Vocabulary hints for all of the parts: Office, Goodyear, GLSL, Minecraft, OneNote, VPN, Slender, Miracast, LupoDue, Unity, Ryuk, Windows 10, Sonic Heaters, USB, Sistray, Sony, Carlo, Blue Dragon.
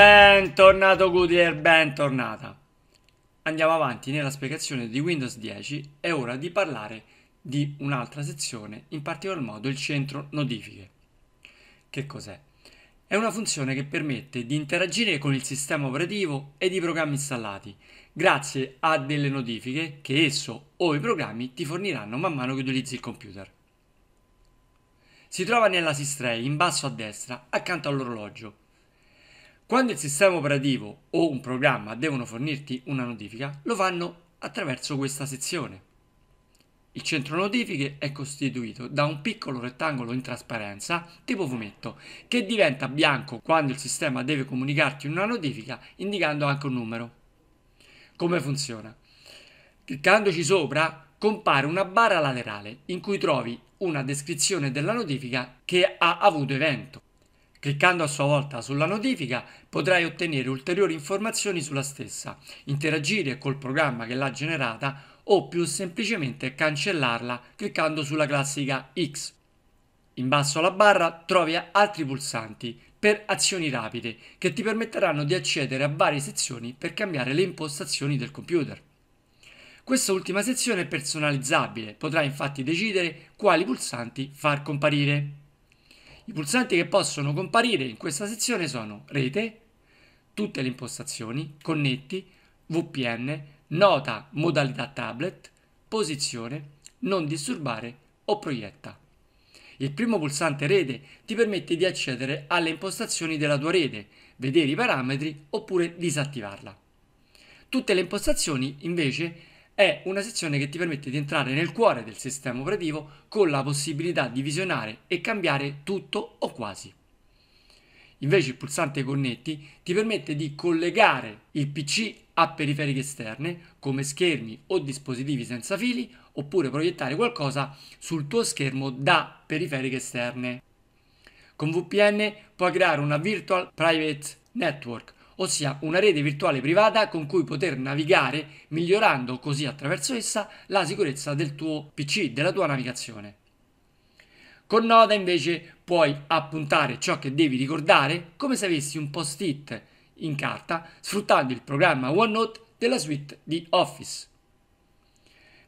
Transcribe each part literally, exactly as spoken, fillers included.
Bentornato Goodyear, bentornata. Andiamo avanti nella spiegazione di Windows dieci. È ora di parlare di un'altra sezione, in particolar modo il centro notifiche. Che cos'è? È una funzione che permette di interagire con il sistema operativo ed i programmi installati grazie a delle notifiche che esso o i programmi ti forniranno man mano che utilizzi il computer. Si trova nella Sistray in basso a destra accanto all'orologio. Quando il sistema operativo o un programma devono fornirti una notifica, lo fanno attraverso questa sezione. Il centro notifiche è costituito da un piccolo rettangolo in trasparenza tipo fumetto che diventa bianco quando il sistema deve comunicarti una notifica indicando anche un numero. Come funziona? Cliccandoci sopra compare una barra laterale in cui trovi una descrizione della notifica che ha avuto evento. Cliccando a sua volta sulla notifica potrai ottenere ulteriori informazioni sulla stessa, interagire col programma che l'ha generata o più semplicemente cancellarla cliccando sulla classica X. In basso alla barra trovi altri pulsanti per azioni rapide che ti permetteranno di accedere a varie sezioni per cambiare le impostazioni del computer. Questa ultima sezione è personalizzabile, potrai infatti decidere quali pulsanti far comparire. I pulsanti che possono comparire in questa sezione sono rete, tutte le impostazioni, connetti, V P N, nota modalità tablet, posizione, non disturbare o proietta. Il primo pulsante rete ti permette di accedere alle impostazioni della tua rete, vedere i parametri oppure disattivarla. Tutte le impostazioni invece è una sezione che ti permette di entrare nel cuore del sistema operativo con la possibilità di visionare e cambiare tutto o quasi. Invece il pulsante connetti ti permette di collegare il P C a periferiche esterne come schermi o dispositivi senza fili oppure proiettare qualcosa sul tuo schermo da periferiche esterne. Con V P N puoi creare una Virtual Private Network, ossia una rete virtuale privata con cui poter navigare, migliorando così attraverso essa la sicurezza del tuo P C, della tua navigazione. Con nota invece puoi appuntare ciò che devi ricordare come se avessi un post-it in carta, sfruttando il programma OneNote della suite di Office.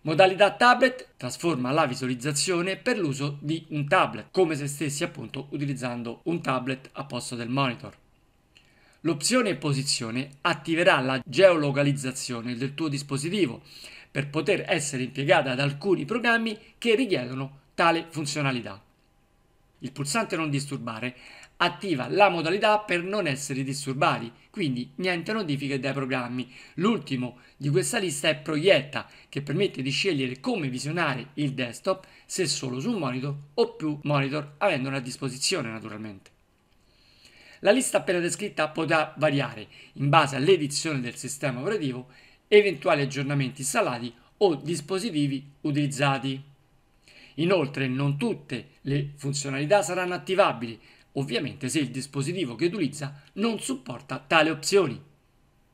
Modalità tablet trasforma la visualizzazione per l'uso di un tablet, come se stessi appunto utilizzando un tablet a posto del monitor. L'opzione posizione attiverà la geolocalizzazione del tuo dispositivo per poter essere impiegata ad alcuni programmi che richiedono tale funzionalità. Il pulsante non disturbare attiva la modalità per non essere disturbati, quindi niente notifiche dai programmi. L'ultimo di questa lista è proietta, che permette di scegliere come visionare il desktop se solo su un monitor o più monitor avendone a disposizione naturalmente. La lista appena descritta potrà variare in base all'edizione del sistema operativo, eventuali aggiornamenti installati o dispositivi utilizzati. Inoltre non tutte le funzionalità saranno attivabili, ovviamente se il dispositivo che utilizza non supporta tale opzioni.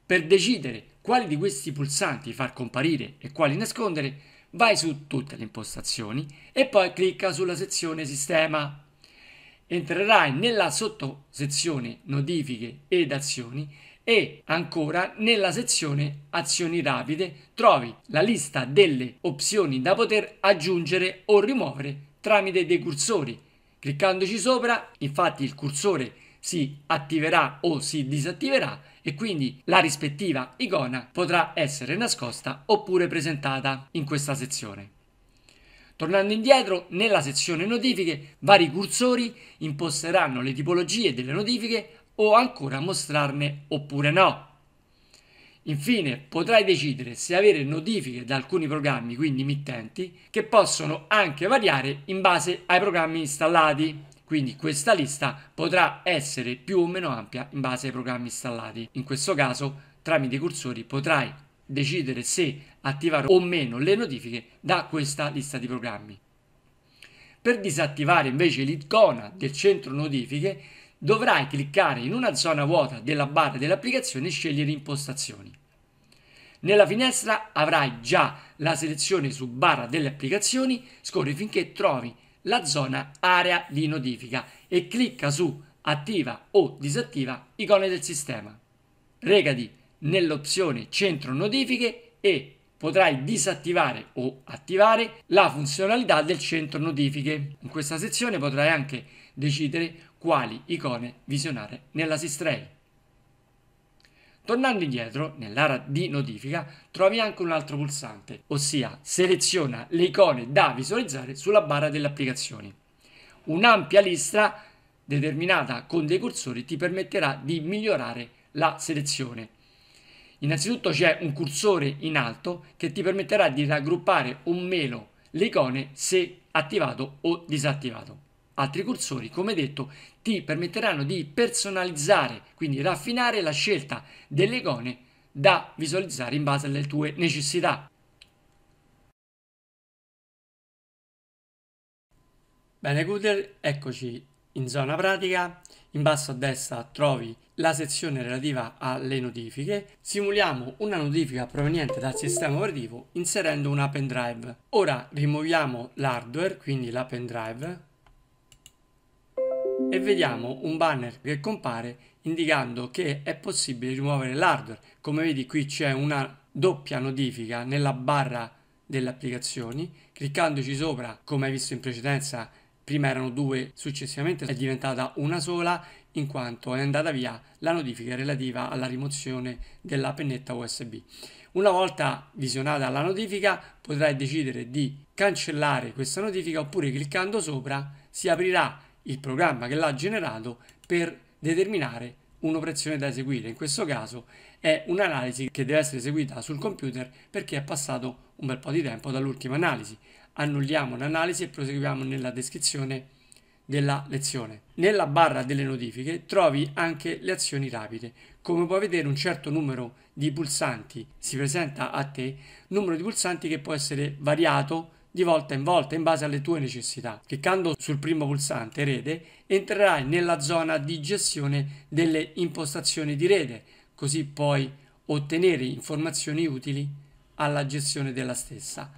Per decidere quali di questi pulsanti far comparire e quali nascondere, vai su tutte le impostazioni e poi clicca sulla sezione Sistema. Entrerai nella sottosezione Notifiche ed Azioni e ancora nella sezione Azioni rapide trovi la lista delle opzioni da poter aggiungere o rimuovere tramite dei cursori. Cliccandoci sopra, infatti, il cursore si attiverà o si disattiverà e quindi la rispettiva icona potrà essere nascosta oppure presentata in questa sezione. Tornando indietro, nella sezione notifiche, vari cursori imposteranno le tipologie delle notifiche o ancora mostrarne oppure no. Infine, potrai decidere se avere notifiche da alcuni programmi, quindi mittenti, che possono anche variare in base ai programmi installati. Quindi questa lista potrà essere più o meno ampia in base ai programmi installati. In questo caso, tramite i cursori potrai decidere se attivare o meno le notifiche da questa lista di programmi. Per disattivare invece l'icona del centro notifiche dovrai cliccare in una zona vuota della barra dell'applicazione e scegliere impostazioni. Nella finestra avrai già la selezione su barra delle applicazioni, scorri finché trovi la zona area di notifica e clicca su attiva o disattiva icone del sistema. Recati nell'opzione Centro Notifiche e potrai disattivare o attivare la funzionalità del Centro Notifiche. In questa sezione potrai anche decidere quali icone visionare nella Sistray. Tornando indietro, nell'area di notifica trovi anche un altro pulsante, ossia seleziona le icone da visualizzare sulla barra delle applicazioni. Un'ampia lista determinata con dei cursori ti permetterà di migliorare la selezione. Innanzitutto c'è un cursore in alto che ti permetterà di raggruppare o meno le icone se attivato o disattivato. Altri cursori, come detto, ti permetteranno di personalizzare, quindi raffinare la scelta delle icone da visualizzare in base alle tue necessità. Bene Goodyear, eccoci in zona pratica. In basso a destra trovi la sezione relativa alle notifiche. Simuliamo una notifica proveniente dal sistema operativo inserendo una pendrive. Ora rimuoviamo l'hardware, quindi la pendrive, e vediamo un banner che compare indicando che è possibile rimuovere l'hardware. Come vedi qui c'è una doppia notifica nella barra delle applicazioni. Cliccandoci sopra, come hai visto in precedenza, prima erano due, successivamente è diventata una sola in quanto è andata via la notifica relativa alla rimozione della pennetta U S B. Una volta visionata la notifica potrai decidere di cancellare questa notifica oppure, cliccando sopra, si aprirà il programma che l'ha generato per determinare un'operazione da eseguire. In questo caso è un'analisi che deve essere eseguita sul computer perché è passato un bel po' di tempo dall'ultima analisi. Annulliamo l'analisi e proseguiamo nella descrizione della lezione. Nella barra delle notifiche trovi anche le azioni rapide. Come puoi vedere, un certo numero di pulsanti si presenta a te, numero di pulsanti che può essere variato di volta in volta in base alle tue necessità. Cliccando sul primo pulsante rete entrerai nella zona di gestione delle impostazioni di rete, così puoi ottenere informazioni utili alla gestione della stessa.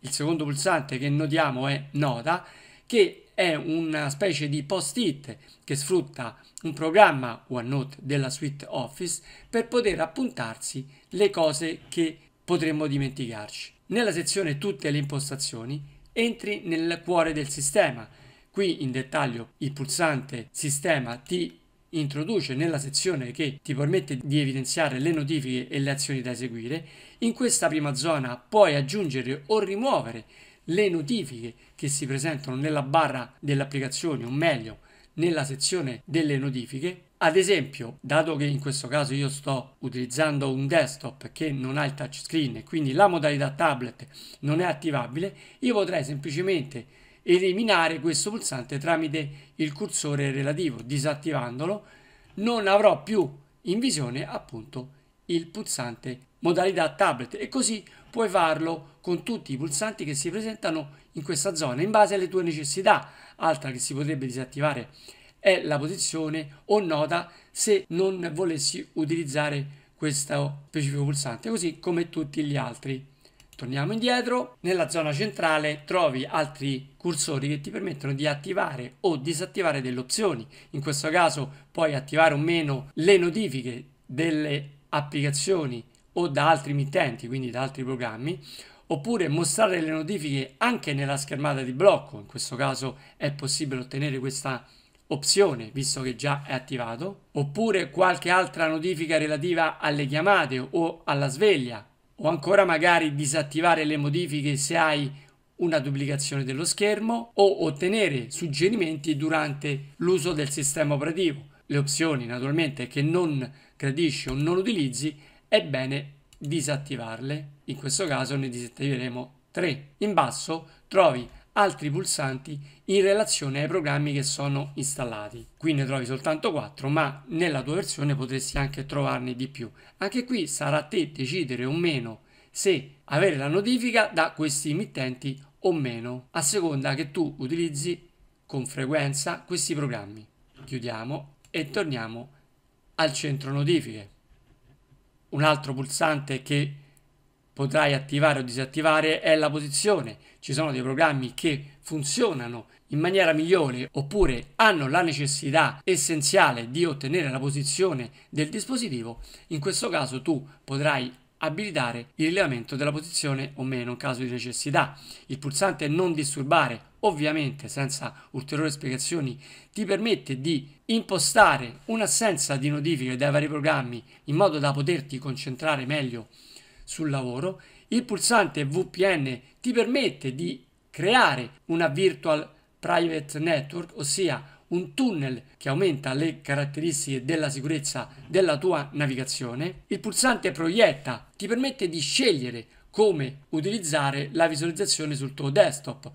Il secondo pulsante che notiamo è Nota, che è una specie di post-it che sfrutta un programma OneNote della suite Office per poter appuntarsi le cose che potremmo dimenticarci. Nella sezione Tutte le impostazioni entri nel cuore del sistema. Qui in dettaglio il pulsante Sistema ti introduce nella sezione che ti permette di evidenziare le notifiche e le azioni da eseguire. In questa prima zona puoi aggiungere o rimuovere le notifiche che si presentano nella barra delle applicazioni, o meglio nella sezione delle notifiche. Ad esempio, dato che in questo caso io sto utilizzando un desktop che non ha il touchscreen e quindi la modalità tablet non è attivabile, io potrei semplicemente eliminare questo pulsante tramite il cursore relativo. Disattivandolo non avrò più in visione appunto il pulsante modalità tablet, e così puoi farlo con tutti i pulsanti che si presentano in questa zona in base alle tue necessità. Altra che si potrebbe disattivare è la posizione o Nota, se non volessi utilizzare questo specifico pulsante, così come tutti gli altri. Torniamo indietro. Nella zona centrale trovi altri cursori che ti permettono di attivare o disattivare delle opzioni. In questo caso puoi attivare o meno le notifiche delle applicazioni o da altri mittenti, quindi da altri programmi, oppure mostrare le notifiche anche nella schermata di blocco. In questo caso è possibile ottenere questa opzione visto che già è attivato, oppure qualche altra notifica relativa alle chiamate o alla sveglia, o ancora magari disattivare le modifiche se hai una duplicazione dello schermo, o ottenere suggerimenti durante l'uso del sistema operativo. Le opzioni naturalmente che non gradisci o non utilizzi è bene disattivarle, in questo caso ne disattiveremo tre. In basso trovi altri pulsanti in relazione ai programmi che sono installati. Qui ne trovi soltanto quattro, ma nella tua versione potresti anche trovarne di più. Anche qui sarà a te decidere o meno se avere la notifica da questi mittenti o meno, a seconda che tu utilizzi con frequenza questi programmi. Chiudiamo e torniamo al centro notifiche. Un altro pulsante che potrai attivare o disattivare è la posizione. Ci sono dei programmi che funzionano in maniera migliore, oppure hanno la necessità essenziale di ottenere la posizione del dispositivo, in questo caso tu potrai abilitare il rilevamento della posizione o meno in caso di necessità. Il pulsante non disturbare, ovviamente senza ulteriori spiegazioni, ti permette di impostare un'assenza di notifiche dai vari programmi in modo da poterti concentrare meglio sul lavoro. Il pulsante V P N ti permette di creare una virtual private network, ossia un tunnel che aumenta le caratteristiche della sicurezza della tua navigazione. Il pulsante proietta ti permette di scegliere come utilizzare la visualizzazione sul tuo desktop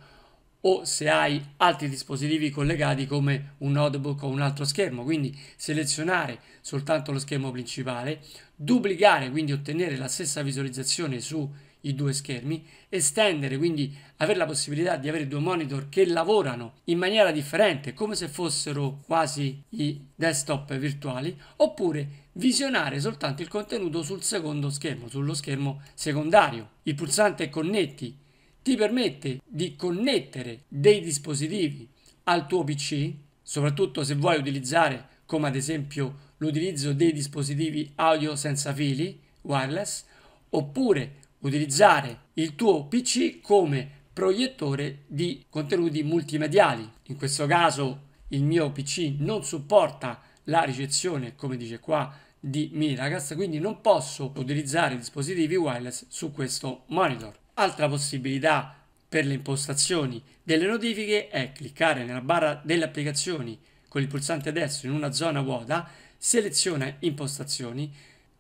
o se hai altri dispositivi collegati come un notebook o un altro schermo, quindi selezionare soltanto lo schermo principale, duplicare, quindi ottenere la stessa visualizzazione su i due schermi, estendere, quindi avere la possibilità di avere due monitor che lavorano in maniera differente come se fossero quasi i desktop virtuali, oppure visionare soltanto il contenuto sul secondo schermo, sullo schermo secondario. Il pulsante connetti ti permette di connettere dei dispositivi al tuo P C, soprattutto se vuoi utilizzare, come ad esempio, l'utilizzo dei dispositivi audio senza fili wireless, oppure utilizzare il tuo P C come proiettore di contenuti multimediali. In questo caso il mio P C non supporta la ricezione, come dice qua, di Miracast, quindi non posso utilizzare dispositivi wireless su questo monitor. Altra possibilità per le impostazioni delle notifiche è cliccare nella barra delle applicazioni con il pulsante destro in una zona vuota, seleziona impostazioni.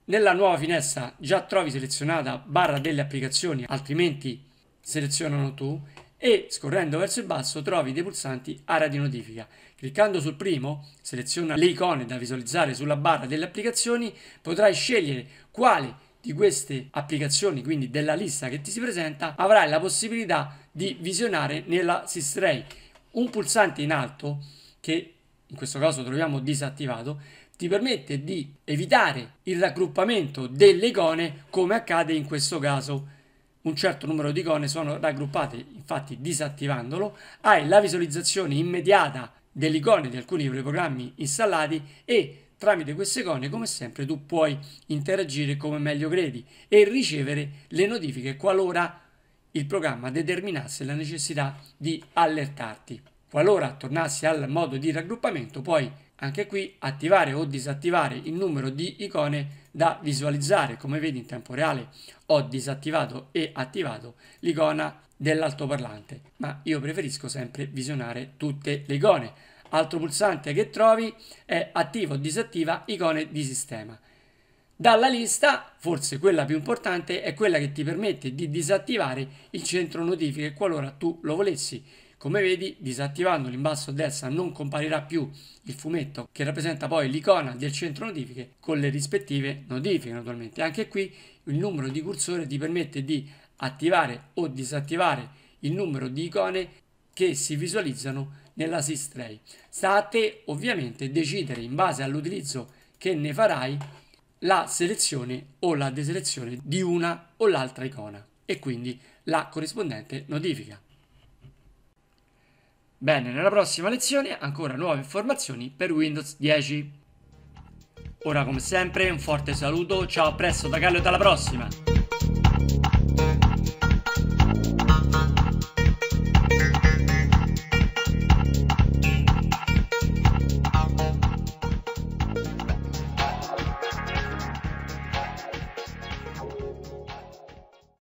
Nella nuova finestra già trovi selezionata barra delle applicazioni, altrimenti selezionano tu, e scorrendo verso il basso trovi dei pulsanti area di notifica. Cliccando sul primo, seleziona le icone da visualizzare sulla barra delle applicazioni, potrai scegliere quale di queste applicazioni, quindi della lista che ti si presenta, avrai la possibilità di visionare nella Sistray. Un pulsante in alto, che in questo caso troviamo disattivato, ti permette di evitare il raggruppamento delle icone come accade in questo caso. Un certo numero di icone sono raggruppate, infatti disattivandolo hai la visualizzazione immediata delle icone di alcuni programmi installati e tramite queste icone, come sempre, tu puoi interagire come meglio credi e ricevere le notifiche qualora il programma determinasse la necessità di allertarti. Qualora tornassi al modo di raggruppamento, puoi anche qui attivare o disattivare il numero di icone da visualizzare. Come vedi, in tempo reale ho disattivato e attivato l'icona dell'altoparlante, ma io preferisco sempre visionare tutte le icone. Altro pulsante che trovi è attiva o disattiva icone di sistema. Dalla lista, forse quella più importante, è quella che ti permette di disattivare il centro notifiche qualora tu lo volessi. Come vedi, disattivandolo in basso a destra non comparirà più il fumetto che rappresenta poi l'icona del centro notifiche con le rispettive notifiche, naturalmente. Anche qui il numero di cursore ti permette di attivare o disattivare il numero di icone che si visualizzano nella Sistray. Sta a te ovviamente decidere, in base all'utilizzo che ne farai, la selezione o la deselezione di una o l'altra icona e quindi la corrispondente notifica. Bene, nella prossima lezione ancora nuove informazioni per Windows dieci. Ora come sempre un forte saluto, ciao, a presto da Carlo e alla prossima!